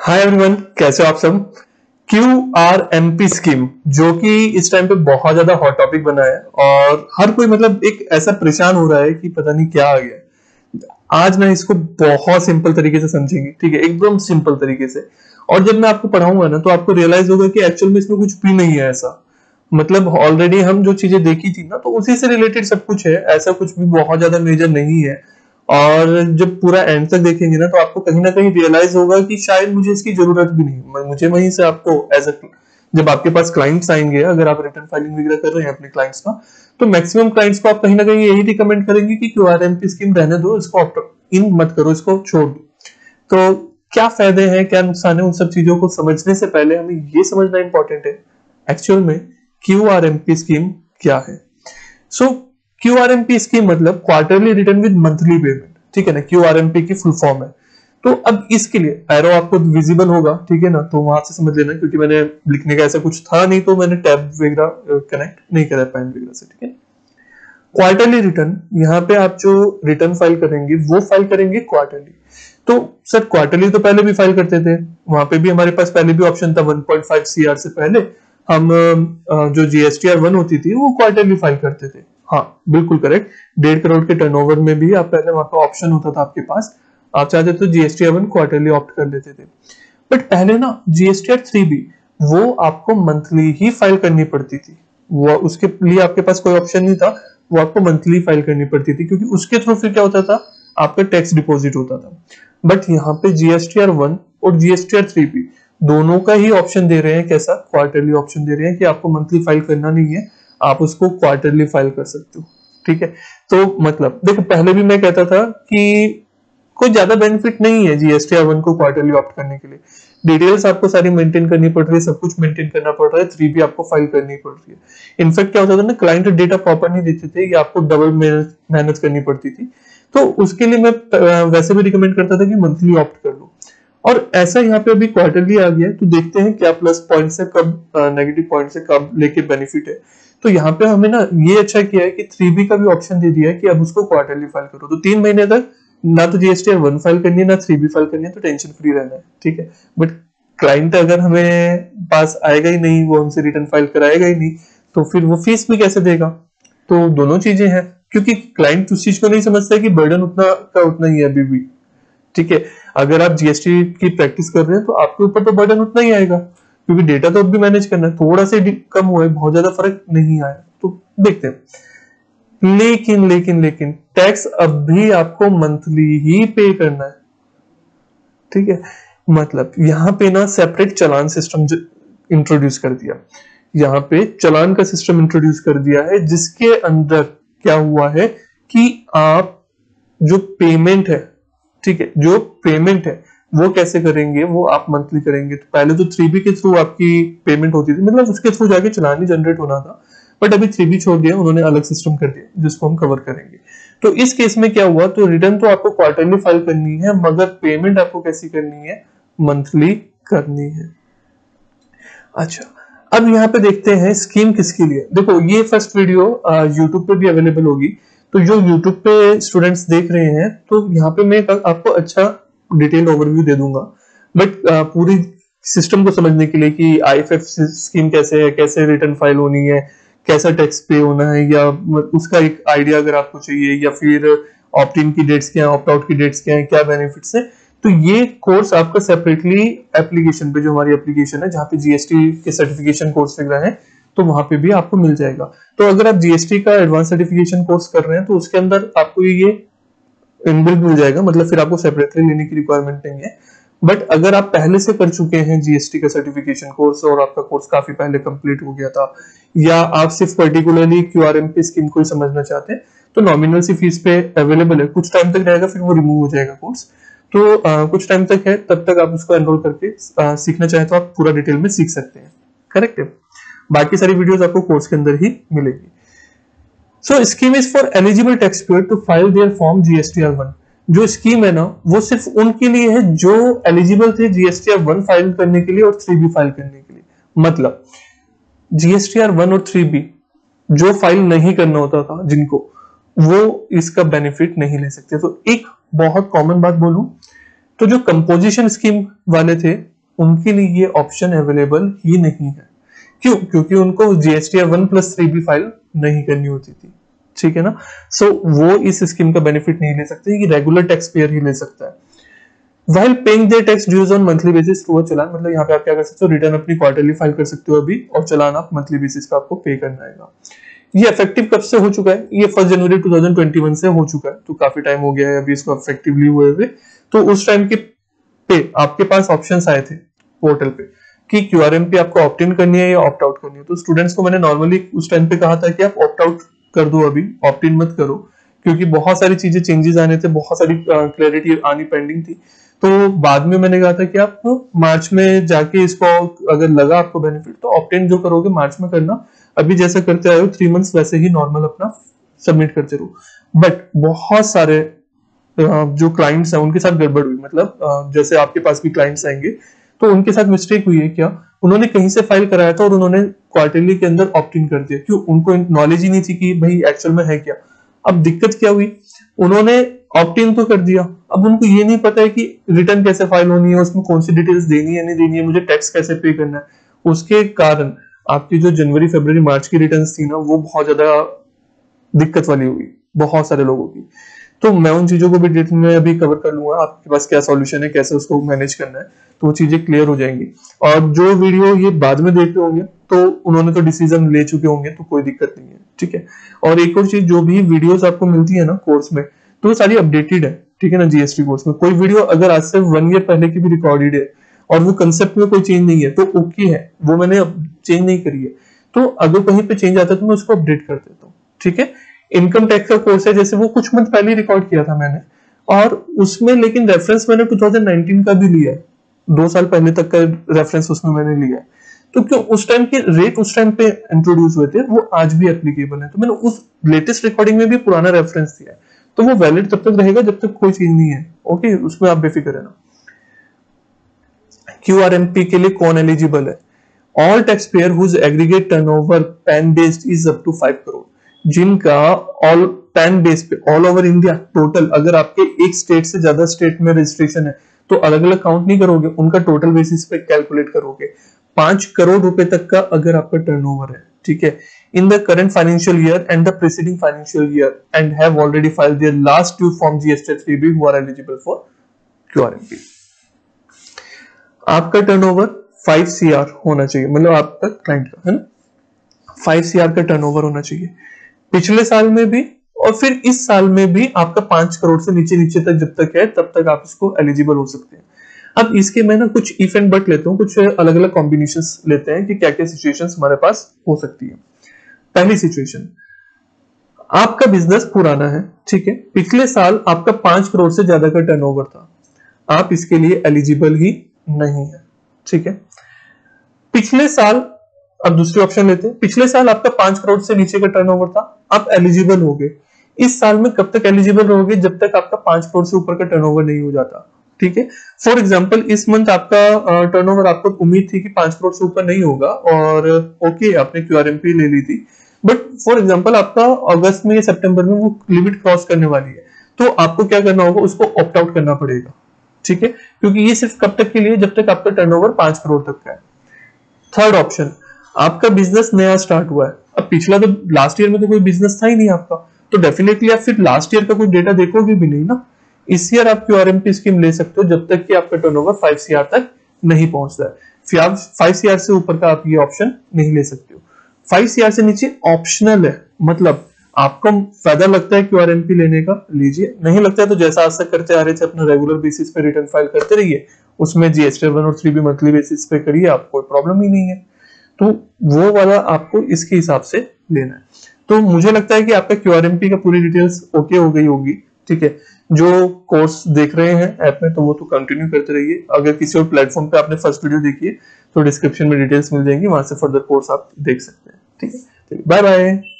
Hi everyone, कैसे हो आप सब। QRMP स्कीम जो कि इस टाइम पे बहुत ज्यादा हॉट टॉपिक बना है और हर कोई मतलब एक ऐसा परेशान हो रहा है कि पता नहीं क्या आ गया। आज मैं इसको बहुत सिंपल तरीके से समझेंगे, ठीक है, एकदम सिंपल तरीके से। और जब मैं आपको पढ़ाऊंगा ना तो आपको रियलाइज होगा कि एक्चुअल में इसमें कुछ भी नहीं है ऐसा, मतलब ऑलरेडी हम जो चीजें देखी थी ना तो उसी से रिलेटेड सब कुछ है, ऐसा कुछ भी बहुत ज्यादा मेजर नहीं है। और जब पूरा एंड तक देखेंगे ना तो आपको कहीं ना कहीं रियलाइज होगा कि शायद मुझे इसकी जरूरत भी नहीं। मुझे वहीं से आपको एज अ, जब आपके पास क्लाइंट्स आएंगे, अगर आप रिटर्न फाइलिंग वगैरह कर रहे हैं अपने क्लाइंट्स का, तो मैक्सिमम क्लाइंट्स को आप कहीं ना कहीं यही रिकमेंड करेंगे कि QRMP स्कीम रहने दो, इसको ऑप्ट इन मत करो, इसको छोड़ दो। तो क्या फायदे हैं, क्या नुकसान है, उन सब चीजों को समझने से पहले हमें ये समझना इंपॉर्टेंट है एक्चुअल में QRMP स्कीम क्या है। सो QRMP स्कीम मतलब quarterly return with monthly payment, ठीक है ना, QRMP की फुल फॉर्म है। तो अब इसके लिए एरो आपको विजिबल होगा, ठीक है ना, तो वहां से समझ लेना, क्योंकि मैंने लिखने का ऐसा कुछ था नहीं तो मैंने टैब वगैरह कनेक्ट नहीं करा पैन वगैरह से, ठीक है। क्वार्टरली रिटर्न, यहाँ पे आप जो रिटर्न फाइल करेंगे वो फाइल करेंगे क्वार्टरली। तो सर क्वार्टरली तो पहले भी फाइल करते थे, वहां पे भी हमारे पास पहले भी ऑप्शन था 1.5 CR से पहले हम जो GST R1 होती थी वो क्वार्टरली फाइल करते थे। हाँ बिल्कुल करेक्ट, 1.5 करोड़ के टर्नओवर में भी आप पहले वहां पे ऑप्शन होता था आपके पास, आप चाहते तो GST R1 क्वार्टरली ऑप्ट कर लेते थे। बट पहले ना GST R3B वो आपको मंथली ही फाइल करनी पड़ती थी, वो उसके लिए आपके पास कोई ऑप्शन नहीं था, वो आपको मंथली फाइल करनी पड़ती थी, क्योंकि उसके थ्रू फिर क्या होता था आपका टैक्स डिपोजिट होता था। बट यहाँ पे GST R1 और GST R3B दोनों का ही ऑप्शन दे रहे हैं, कैसा, क्वार्टरली ऑप्शन दे रहे हैं कि आपको मंथली फाइल करना नहीं है, आप उसको क्वार्टरली फाइल कर सकते हो, ठीक है। तो मतलब देखो पहले भी मैं कहता था कि कोई ज्यादा बेनिफिट नहीं है GST R1 को क्वार्टरली ऑप्ट करने के लिए, डिटेल्स आपको सारी मेंटेन करनी पड़ रही है, सब कुछ मेंटेन करना पड़ रहा है, 3B आपको फाइल करनी पड़ रही है। इनफैक्ट क्या होता था ना, क्लाइंट डेटा प्रॉपर नहीं देते थे, या आपको डबल मेहनत करनी पड़ती थी, तो उसके लिए मैं वैसे भी रिकमेंड करता था कि मंथली ऑप्ट कर लो। और ऐसा यहाँ पे अभी क्वार्टरली आ गया, तो देखते हैं क्या प्लस पॉइंट से कब, नेगेटिव पॉइंट से कब लेके बेनिफिट है। तो यहाँ पे हमें ना ये अच्छा किया है कि 3B का भी ऑप्शन दे दिया है कि अब उसको क्वार्टरली फाइल करो। तो 3 महीने तक ना तो GST R1 फाइल करनी है ना 3B फाइल करनी है, तो टेंशन फ्री रहना है, ठीक है। बट क्लाइंट अगर हमें पास आएगा ही नहीं, वो हमसे रिटर्न फाइल कराएगा ही नहीं, तो फिर वो फीस भी कैसे देगा। तो दोनों चीजें हैं, क्योंकि क्लाइंट उस चीज को नहीं समझता है कि बर्डन उतना का उतना ही है अभी भी, ठीक है। अगर आप GST की प्रैक्टिस कर रहे हैं तो आपके ऊपर तो बर्डन उतना ही आएगा, क्योंकि डेटा तो अब भी मैनेज करना है, थोड़ा से कम हुआ है, बहुत ज्यादा फर्क नहीं आया, तो देखते हैं। लेकिन लेकिन लेकिन टैक्स अब भी आपको मंथली ही पे करना है, ठीक है। मतलब यहाँ पे ना सेपरेट चलान सिस्टम इंट्रोड्यूस कर दिया, यहाँ पे चलान का सिस्टम इंट्रोड्यूस कर दिया है, जिसके अंदर क्या हुआ है कि आप जो पेमेंट है, ठीक है, जो पेमेंट है वो कैसे करेंगे, वो आप मंथली करेंगे। तो पहले तो 3B के थ्रू आपकी पेमेंट होती थी, मतलब उसके थ्रू जाके चलान ही जनरेट होना था, बट अभी 3B छोड़ दिया उन्होंने, अलग सिस्टम कर दिया जिसको हम कवर करेंगे। तो इस केस में क्या हुआ, तो रिटर्न तो आपको क्वार्टरली फाइल करनी है, मगर पेमेंट आपको कैसी करनी है, मंथली करनी है। अच्छा अब यहाँ पे देखते हैं स्कीम किसके लिए। देखो ये फर्स्ट वीडियो यूट्यूब पे भी अवेलेबल होगी, तो जो यूट्यूब पे स्टूडेंट्स देख रहे हैं तो यहाँ पे मैं आपको अच्छा डिटेल ओवरव्यू दे दूंगा, बट पूरी सिस्टम को समझने के लिए कि IFF स्कीम कैसे है, कैसे रिटर्न फाइल होनी है, कैसा टैक्स पे होना है, या उसका एक आइडिया अगर आपको चाहिए, या फिर ऑप्ट इन की डेट्स क्या है, ऑप्ट आउट की डेट्स क्या है, क्या बेनिफिट्स है, तो ये कोर्स आपका सेपरेटली एप्लीकेशन पे, जो हमारी एप्लीकेशन है जहाँ पे GST के सर्टिफिकेशन कोर्स वगैरह है, तो वहां पे भी आपको मिल जाएगा। तो अगर आप GST का एडवांस सर्टिफिकेशन कोर्स कर रहे हैं तो उसके अंदर आपको ये इनबिल्ट मिल जाएगा, मतलब फिर आपको सेपरेटली लेने की रिक्वायरमेंट नहीं है। बट अगर आप पहले से कर चुके हैं GST का सर्टिफिकेशन कोर्स और आपका कोर्स काफी पहले कंप्लीट हो गया था, या आप सिर्फ पर्टिकुलरली QRMP स्कीम को ही समझना चाहते हैं, तो नॉमिनल सी फीस पे अवेलेबल है, कुछ टाइम तक रहेगा फिर वो रिमूव हो जाएगा कोर्स, तो कुछ टाइम तक है, तब तक आप उसको एनरोल करके सीखना चाहे तो आप पूरा डिटेल में सीख सकते हैं, करेक्ट है। बाकी सारी वीडियोस आपको कोर्स के अंदर ही मिलेगी। So scheme is for eligible tax payer to file their form GST R1। जो स्कीम है ना वो सिर्फ उनके लिए है जो एलिजिबल थे GST R1 फाइल करने के लिए और 3B फाइल करने के लिए। मतलब GST R1 और 3B जो फाइल नहीं करना होता था जिनको, वो इसका बेनिफिट नहीं ले सकते। तो एक बहुत कॉमन बात बोलूं, तो जो कंपोजिशन स्कीम वाले थे उनके लिए ये ऑप्शन अवेलेबल ही नहीं है। क्यों? क्योंकि उनको जीएसटी 1+3B फाइल नहीं करनी होती थी, ठीक है ना। सो वो इस स्कीम का बेनिफिट नहीं ले सकते, ये रेगुलर टैक्स पेयर ही ले सकता है। While paying their tax dues on monthly basis through a challan, मतलब यहाँ पे आप क्या कर सकते हो, रिटर्न अपनी क्वार्टरली फाइल कर सकते हो अभी, और चालान आप मंथली बेसिस पे आपको पे करना आएगा। ये इफेक्टिव कब से हो चुका है? ये 1 जनवरी 2021 से हो चुका है, तो काफी टाइम हो गया है अभी इसको इफेक्टिवली हुए हुए। तो उस टाइम के पे आपके पास ऑप्शंस आए थे पोर्टल पे कि QRMP आपको ऑप्ट इन करनी है या ऑप्ट आउट करनी है। तो स्टूडेंट्स को मैंने नॉर्मली उस टाइम पे कहा था कि आप ऑप्ट आउट कर दो अभी, ऑप्ट इन मत करो, क्योंकि बहुत सारी चीजें चेंजेस आने थे, बहुत सारी क्लैरिटी आनी पेंडिंग थी। तो बाद में मैंने कहा था कि आप मार्च में जाके इसको अगर लगा आपको बेनिफिट तो ऑप्ट इन जो करोगे मार्च में करना, अभी जैसा करते आए हो 3 मंथ्स वैसे ही नॉर्मल अपना सबमिट करते रहो। बट बहुत सारे जो क्लाइंट्स हैं उनके साथ गड़बड़ हुई, मतलब जैसे आपके पास भी क्लाइंट्स आएंगे तो उनके साथ मिस्टेक हुई है क्या, उन्होंने कहीं से फाइल कराया था और उन्होंने क्वार्टरली के अंदर ऑप्ट इन कर दिया। क्यों? उनको नॉलेज ही नहीं थी कि भाई एक्चुअल में है क्या। अब दिक्कत क्या हुई, उन्होंने ऑप्ट इन तो कर दिया, अब उनको ये नहीं पता है कि रिटर्न कैसे फाइल होनी है, उसमें कौन सी डिटेल्स देनी है नहीं देनी है, मुझे टैक्स कैसे पे करना है। उसके कारण आपकी जो जनवरी फरवरी मार्च की रिटर्न्स थी ना, वो बहुत ज्यादा दिक्कत वाली हुई बहुत सारे लोगों की। तो मैं उन चीजों को भी डिटेल में अभी कवर कर लूंगा, आपके पास क्या सॉल्यूशन है, कैसे उसको मैनेज करना है, तो वो चीजें क्लियर हो जाएंगी। और जो वीडियो ये बाद में देखते होंगे तो उन्होंने तो डिसीजन ले चुके होंगे, तो कोई दिक्कत नहीं है, ठीक है। और एक और चीज, जो भी वीडियोस आपको मिलती है ना कोर्स में, तो सारी अपडेटेड है, ठीक है ना। जीएसटी कोर्स में कोई वीडियो अगर आज से 1 ईयर पहले की भी रिकॉर्डेड है और वो कंसेप्ट में कोई चेंज नहीं है तो ओके है, वो मैंने चेंज नहीं करी है। तो अगर कहीं पे चेंज आता है तो मैं उसको अपडेट कर देता हूँ, ठीक है। इनकम टैक्स का कोर्स है, जैसे वो कुछ मंथ पहले रिकॉर्ड किया था मैंने, और उसमें लेकिन रेफरेंस मैंने 2019 का भी लिया है, 2 साल पहले तक का रेफरेंस उसमें मैंने लिया है। तो क्यों उस टाइम के रेट उस टाइम पे इंट्रोड्यूस हुए थे वो आज भी एप्लीकेबल है, तो मैंने उस लेटेस्ट रिकॉर्डिंग में भी पुराना रेफरेंस दिया है, तो वो वैलिड तब तक रहेगा जब तक कोई चीज नहीं है, ओके, उसमें आप बेफिक्र रहना। QRMP के लिए कौन एलिजिबल है? All taxpayer whose aggregate turnover PAN based is up to 5 crore, जिनका ऑल पैन बेस पे ऑल ओवर इंडिया टोटल, अगर आपके एक स्टेट से ज्यादा स्टेट में रजिस्ट्रेशन है तो अलग अलग काउंट नहीं करोगे, उनका टोटल बेसिस पे कैलकुलेट करोगे। 5 करोड़ रुपए तक का अगर आपका टर्नओवर है, ठीक है, in the current financial year and the preceding financial year and have already filed their last due form GST 3B who are eligible for QRMP। आपका टर्नओवर 5 CR होना चाहिए, मतलब आपका क्लाइंट का, है ना, 5 CR का टर्नओवर होना चाहिए। पिछले साल में भी और फिर इस साल में भी आपका 5 करोड़ से नीचे तक जब तक है तब तक आप इसको एलिजिबल हो सकते हैं। अब इसके मैं ना कुछ इफ एंड बट लेता हूँ, कुछ अलग अलग कॉम्बिनेशंस लेते हैं कि क्या क्या सिचुएशंस हमारे पास हो सकती है। पहली सिचुएशन, आपका बिजनेस पुराना है, ठीक है, पिछले साल आपका 5 करोड़ से ज्यादा का टर्नओवर था, आप इसके लिए एलिजिबल ही नहीं है, ठीक है। पिछले साल, अब दूसरे ऑप्शन लेते हैं, पिछले साल आपका 5 करोड़ से नीचे का टर्नओवर था, आप एलिजिबल हो गए। इस साल में कब तक एलिजिबल रहोगे? जब तक आपका 5 करोड़ से ऊपर का टर्नओवर नहीं हो जाता, ठीक है। फॉर एग्जांपल इस मंथ आपका टर्नओवर, आपको उम्मीद थी कि 5 करोड़ से ऊपर नहीं होगा और ओके आपने QRMP ले ली थी, बट फॉर एग्जांपल आपका अगस्त में या सितंबर में वो लिमिट क्रॉस करने वाली है, तो आपको क्या करना होगा, उसको ऑप्ट आउट करना पड़ेगा, ठीक है, क्योंकि ये सिर्फ कब तक के लिए, जब तक आपका टर्नओवर 5 करोड़ तक का है। थर्ड ऑप्शन, आपका बिजनेस नया स्टार्ट हुआ है, अब पिछला तो लास्ट ईयर में तो कोई बिजनेस था ही नहीं आपका, तो डेफिनेटली आप फिर लास्ट ईयर का कोई डेटा देखोगे भी नहीं ना। इस ईयर आप QRMP स्कीम ले सकते हो जब तक कि आपका टर्नओवर 5 CR तक नहीं पहुंचता है। 5 CR से ऊपर का आप ये ऑप्शन नहीं ले सकते हो। 5 CR से नीचे ऑप्शनल है, मतलब आपको फायदा लगता है QRMP लेने का, लीजिए, नहीं लगता है तो जैसा आज तक करते आ रहे थे अपना रेगुलर बेसिस पे रिटर्न फाइल करते रहिए, उसमें GST R1 और 3B मंथली बेसिस पे करिए, आपको कोई प्रॉब्लम ही नहीं है। तो वो वाला आपको इसके हिसाब से लेना है। तो मुझे लगता है कि आपका QRMP का पूरी डिटेल्स ओके हो गई होगी, ठीक है। जो कोर्स देख रहे हैं ऐप में तो वो तो कंटिन्यू करते रहिए, अगर किसी और प्लेटफॉर्म पे आपने फर्स्ट वीडियो देखी है तो डिस्क्रिप्शन में डिटेल्स मिल जाएंगी, वहां से फर्दर कोर्स आप देख सकते हैं, ठीक है। Bye bye.